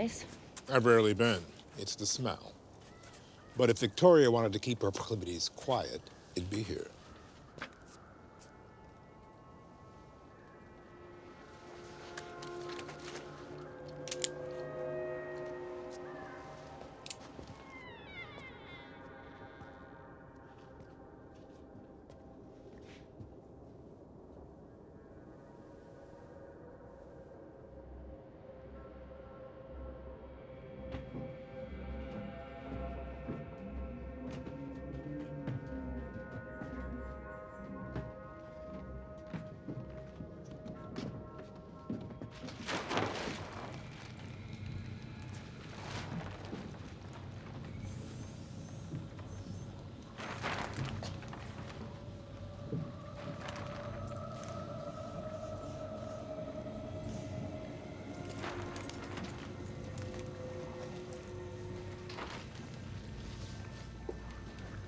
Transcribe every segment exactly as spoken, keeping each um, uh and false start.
guys? I've rarely been. It's the smell. But if Victoria wanted to keep her proclivities quiet, it'd be here.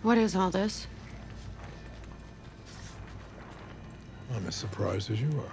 What is all this? I'm as surprised as you are.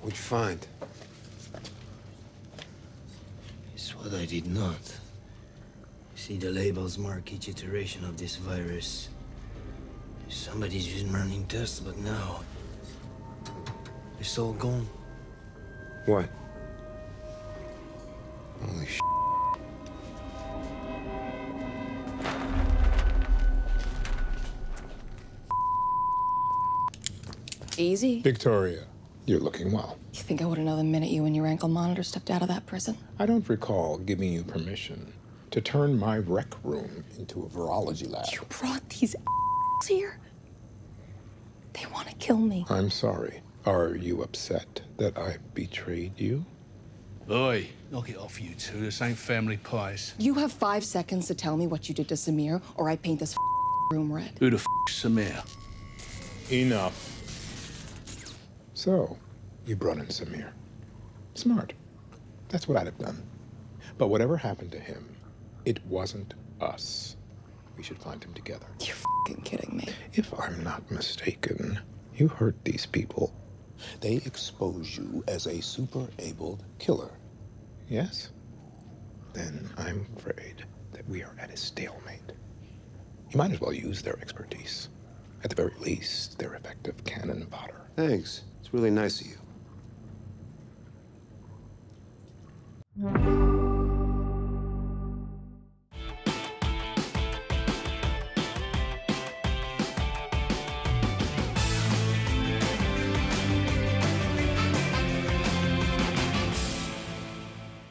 What'd you find? It's what I did not. See, the labels mark each iteration of this virus. Somebody's been running tests, but now it's all gone. What? Holy shit. Easy. Victoria. You're looking well. You think I wouldn't know the minute you and your ankle monitor stepped out of that prison? I don't recall giving you permission to turn my rec room into a virology lab. You brought these a**s here? They want to kill me. I'm sorry. Are you upset that I betrayed you? Oi, knock it off, you two. This ain't family pies. You have five seconds to tell me what you did to Samir, or I paint this room red. Who the f***'s Samir? Enough. So, you brought in Samir. Smart. That's what I'd have done. But whatever happened to him, it wasn't us. We should find him together. You're f***ing kidding me. If I'm not mistaken, you hurt these people. They expose you as a super-abled killer. Yes? Then I'm afraid that we are at a stalemate. You might as well use their expertise. At the very least, they're effective cannon fodder. Thanks. It's really nice of you.